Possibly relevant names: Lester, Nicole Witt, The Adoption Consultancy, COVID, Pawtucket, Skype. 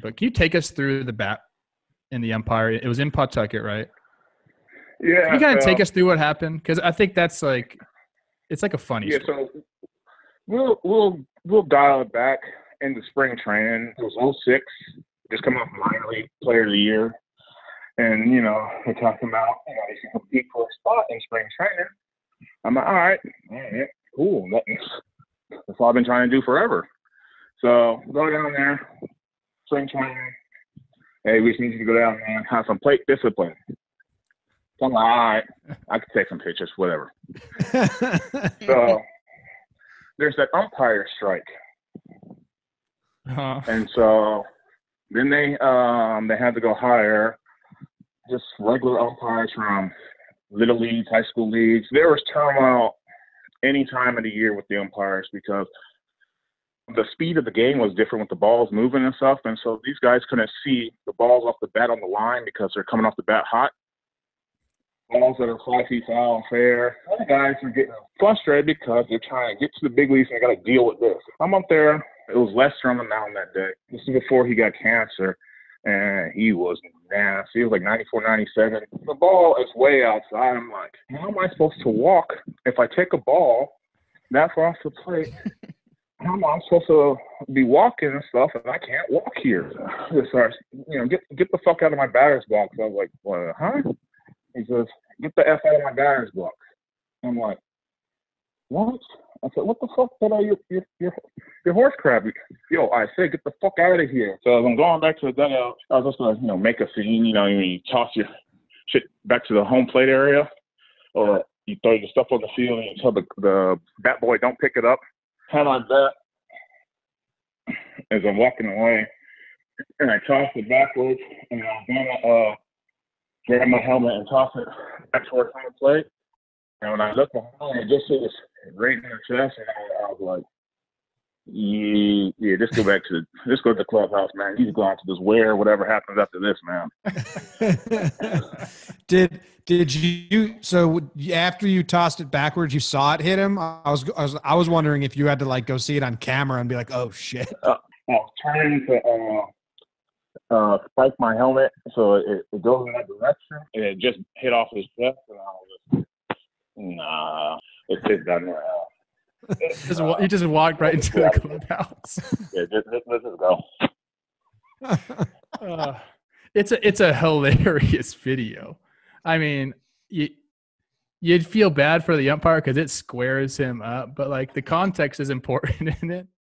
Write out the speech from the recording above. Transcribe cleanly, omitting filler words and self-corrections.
But can you take us through the bat in the Empire? It was in Pawtucket, right? Yeah. Can you kind of take us through what happened? Because I think that's like, it's like a funny story. So we'll dial it back in the spring training. It was 06, just come off minor league player of the year. And, you know, we're talking about, you know, you can compete for a spot in spring training. I'm like, all right, cool. That's all I've been trying to do forever. So go down there, spring training. Hey, we just need you to go down there and have some plate discipline. So I'm like, all right, I can take some pictures, whatever. So there's that umpire strike. Uh-huh. And so then they had to go hire just regular umpires from little leagues, high school leagues. There was turmoil any time of the year with the umpires because the speed of the game was different with the balls moving and stuff. And so these guys couldn't see the balls off the bat on the line because they're coming off the bat hot. Balls that are 5 feet foul and fair. Other guys are getting frustrated because they're trying to get to the big leagues and they got to deal with this. I'm up there. It was Lester on the mound that day. This is before he got cancer. And he was nasty. He was like 94, 97. The ball is way outside. I'm like, how am I supposed to walk if I take a ball that far off the plate? How am I supposed to be walking and stuff, and I can't walk here? So I started, you know, get the fuck out of my batter's box. I was like, what, huh? He says, get the F out of my batter's box. I'm like, what? I said, what the fuck? What are your horse crap? Yo, I said, get the fuck out of here. So as I'm going back to the dugout, I was just gonna, you know, make a scene. You know, you toss your shit back to the home plate area, or you throw your stuff on the field and you tell the bat boy don't pick it up. Kind of like that. As I'm walking away, and I toss it backwards, and I'm gonna grab my helmet and toss it back towards home plate. And when I looked behind, I just see this right in her chest, and I was like, yeah, just go back to the clubhouse, man. You can go out to this where whatever happens after this, man. Did you? So after you tossed it backwards, you saw it hit him. I was wondering if you had to like go see it on camera and be like, oh shit. I was trying to spike my helmet so it goes in that direction, and it just hit off his chest, and I was just, nah. It's done right now. You just walked right into the clubhouse. Yeah, let's just go. It's a hilarious video. I mean, you'd feel bad for the umpire because it squares him up, but like the context is important in it.